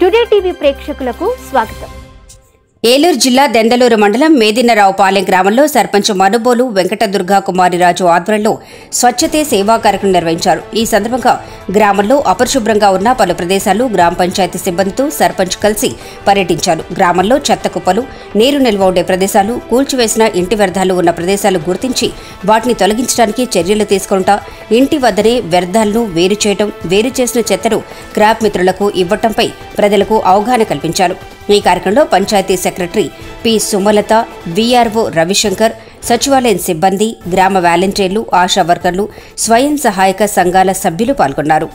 Today TV ప్రేక్షకులకు స్వాగతం. ఏలూరు జిల్లా దెందలూరు మండలం మేదినరావుపాలెం గ్రామంలో సర్పంచ్ మనుబోలు వెంకటదుర్గా కుమారిరాజు ఆధ్వర్యంలో స్వచ్ఛతే సేవా కార్యక్రమం నిర్వహించారు. ఈ సందర్భంగా గ్రామంలో అపరిశుభ్రంగా ఉన్న పలు ప్రదేశాలు గ్రామ పంచాయతీ సిబ్బందితో సర్పంచ్ కలిసి పర్యటించారు. గ్రామంలో చెత్త కుప్పలు, నీరు నిల్వ ఉండే ప్రదేశాలు, కూల్చివేసిన ఇంటి వ్యర్థాలు ఉన్న ప్రదేశాలు గుర్తించి వాటిని తొలగించడానికి చర్యలు తీసుకుంటా, ఇంటి వద్దనే వ్యర్థాలను వేరు చేయడం, వేరు చేసిన చెత్తను క్రాప్ మిత్రులకు ఇవ్వటంపై ప్రజలకు అవగాహన కల్పించారు. ఈ కార్యక్రమంలో panchayat secretary P Sumalatha, VRO Ravishankar, సచివాలయం సిబ్బంది, గ్రామ వాలంటీర్లు, ఆశా వర్కర్లు, స్వయం సహాయక సంఘాల సభ్యులు పాల్గొన్నారు.